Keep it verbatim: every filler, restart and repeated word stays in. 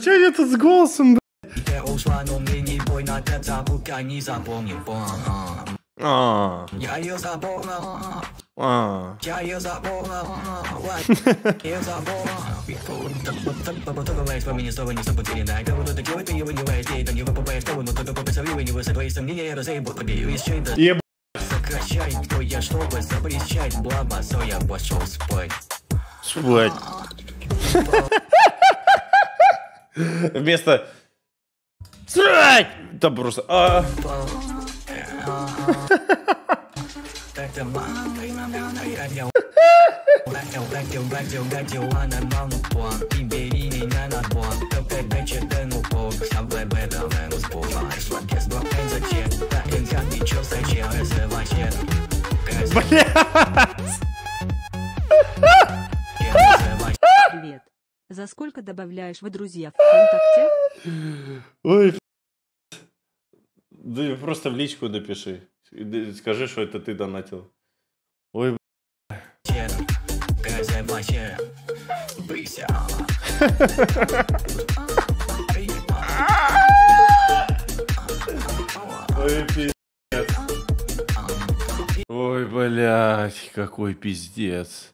Че я тут с голосом, блядь? Сокращай, кто я, чтобы запрещать, блабасо, я пошел спать. Спать. Вместо... Срать! Там просто... А... Привет. За сколько добавляешь вы друзья ВКонтакте? Ой, да просто в личку напиши. Скажи, что это ты донатил. Ой, ой, ой, блядь, какой пиздец.